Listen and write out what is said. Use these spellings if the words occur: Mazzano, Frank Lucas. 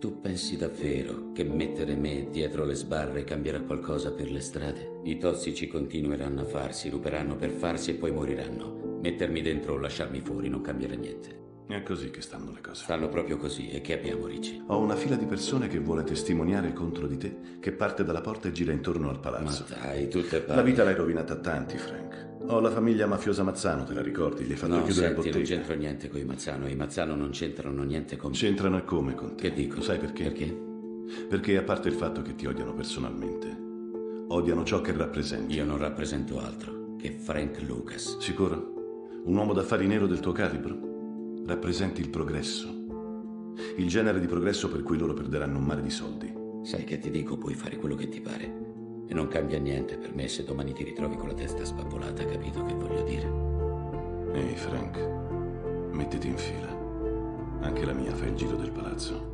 Tu pensi davvero che mettere me dietro le sbarre cambierà qualcosa per le strade? I tossici continueranno a farsi, ruperanno per farsi e poi moriranno. Mettermi dentro o lasciarmi fuori non cambierà niente. È così che stanno le cose. Stanno proprio così. E che abbiamo, Ricci? Ho una fila di persone che vuole testimoniare contro di te, che parte dalla porta e gira intorno al palazzo. Ma dai, tutte parole. La vita l'hai rovinata a tanti, Frank. Ho la famiglia mafiosa Mazzano, te la ricordi? Li hai fatto chiudere in bottega. Non c'entro niente con i Mazzano non c'entrano niente con me. C'entrano come con te? Che dico? Sai perché? Perché? Perché a parte il fatto che ti odiano personalmente, odiano ciò che rappresenti. Io non rappresento altro che Frank Lucas. Sicuro? Un uomo d'affari nero del tuo calibro? Rappresenti il progresso, il genere di progresso per cui loro perderanno un mare di soldi. Sai che ti dico, puoi fare quello che ti pare e non cambia niente per me se domani ti ritrovi con la testa spappolata, capito che voglio dire? Ehi Frank, mettiti in fila. Anche la mia fa il giro del palazzo.